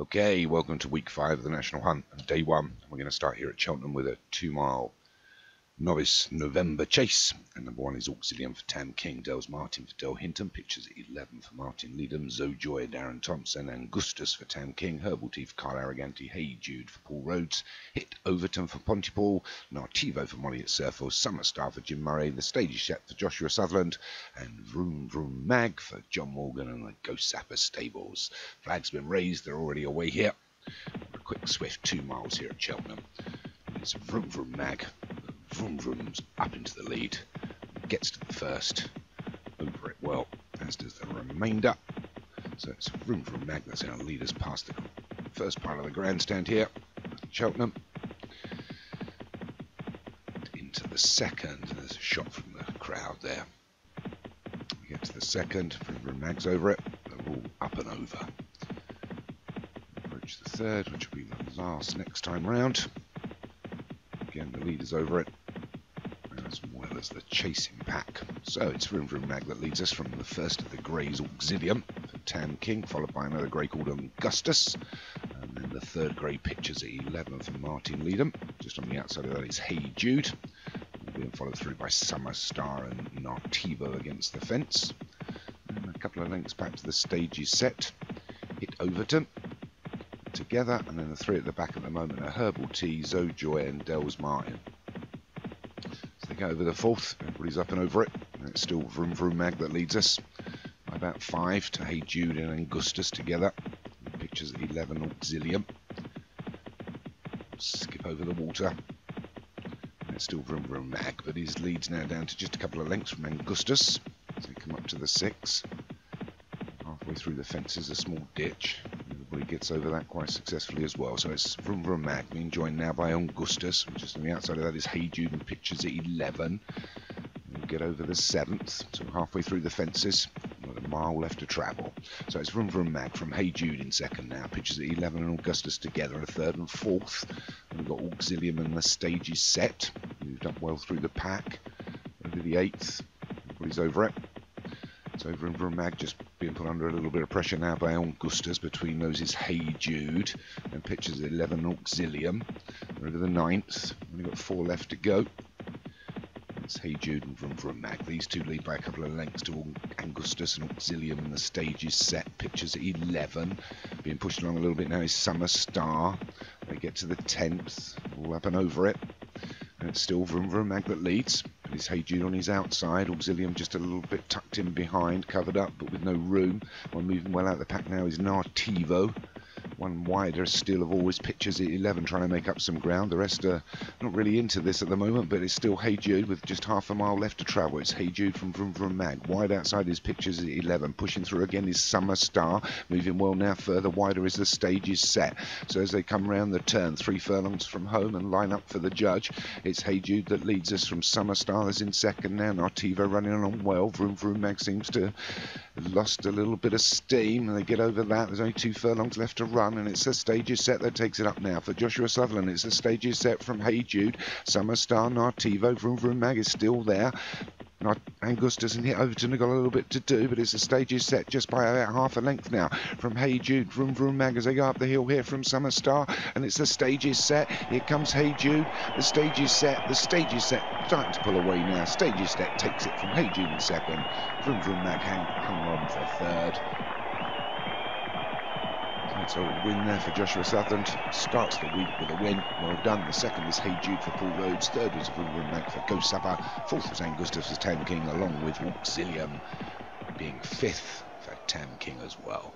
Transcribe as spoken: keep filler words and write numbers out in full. Okay, welcome to week five of the National Hunt, day one. We're going to start here at Cheltenham with a two-mile novice November chase. And number one is Auxilium for Tam King, Dells Martin for Del Hinton, Pitchers at eleven for Martin Liedem, Zojoy, Darren Thompson, and Augustus for Tam King, Herbal Tea for Carl Arroganti, Hey Jude for Paul Rhodes, Hit Overton for Pontypool, Nartivo for Molly at Surfle, Summer Star for Jim Murray, The Stagey Shep for Joshua Sutherland, and Vroom Vroom Mag for John Morgan and the Ghost Sapper Stables. Flag's been raised, they're already away here. A quick, swift two miles here at Cheltenham. It's a Vroom Vroom Mag. Vroom Vroom's up into the lead, gets to the first, over it well, as does the remainder. So it's Vroom Vroom Mag that's going to lead us past the first part of the grandstand here, Cheltenham. Into the second, there's a shot from the crowd there. We get to the second, Vroom Vroom Mag's over it, they're all up and over. Approach the third, which will be the last next time round. Again, the lead is over it, as well as the chasing pack. So it's Vroom Vroom Mag that leads us from the first of the greys, Auxilium for Tam King, followed by another grey called Augustus, and then the third grey Pitchers at eleven for Martin Liedem. Just on the outside of that is Hey Jude, being followed through by Summer Star and Nartivo against the fence. And a couple of lengths back to the Stagey set, Hit Overton together, and then the three at the back at the moment are Herbal Tea, Zojoy, and Dells Martin. They go over the fourth, everybody's up and over it, and it's still Vroom Vroom Mag that leads us by about five to Hey Jude and Augustus together, and Pictures at eleven, Auxilium. Skip over the water, and it's still Vroom Vroom Mag, but his lead's now down to just a couple of lengths from Augustus, so we come up to the six. Halfway through the fence is a small ditch, everybody gets over that quite successfully as well. So it's Vroom Vroom Mag being joined now by Augustus, which is on the outside of that is Hey Jude and Pitchers at eleven. We'll get over the seventh, so halfway through the fences, not a mile left to travel. So it's Vroom Vroom Mag from Hey Jude in second now, Pitchers at eleven and Augustus together, a third and fourth. And we've got Auxilium and the Stages set, moved up well through the pack, over the eighth, everybody's over it. So Vroom Vroom Mag just being put under a little bit of pressure now by Augustus. Between those is Hey Jude and Pitchers at eleven, Auxilium. We're over the ninth. Only got four left to go. It's Hey Jude and Vroom Vroom Mag. These two lead by a couple of lengths to Augustus and Auxilium, and the stage is set. Pitchers at eleven. Being pushed along a little bit now is Summer Star. They get to the tenth. All up and over it. And it's still Vroom Vroom Mag that leads. Is Hey Jude on his outside, Auxilium just a little bit tucked in behind, covered up but with no room. One moving well out of the pack now is Nartivo, one wider still of always Pitchers at eleven, trying to make up some ground. The rest are not really into this at the moment, but it's still Hey Jude with just half a mile left to travel. It's Hey Jude from Vroom Vroom Mag, wide outside is Pitchers at eleven, pushing through again is Summer Star, moving well now further, wider is the stage is set. So as they come round the turn, three furlongs from home and line up for the judge, it's Hey Jude that leads us from Summer Star that's in second now, Nartivo running along well. Vroom Vroom Mag seems to have lost a little bit of steam, and they get over that, there's only two furlongs left to run. And it's the stages set that takes it up now for Joshua Sutherland. It's the stages set from Hey Jude, Summer Star, Nartivo. Vroom Vroom Mag is still there. Augustus and Hit Overton have got a little bit to do, but it's the stages set just by about half a length now from Hey Jude, Vroom Vroom Mag as they go up the hill here from Summer Star, and it's the stages set. Here comes Hey Jude, the stages set, the stages set starting to pull away now. Stages set takes it from Hey Jude in second. Vroom Vroom Mag hang, hung on for third. So a win there for Joshua Sutherland. Starts the week with a win. Well done. The second was Hey Jude for Paul Rhodes. Third was Vroom Vroom Mag for Ghost Supper. Fourth was Augustus for Tam King, along with Walksilliam being fifth for Tam King as well.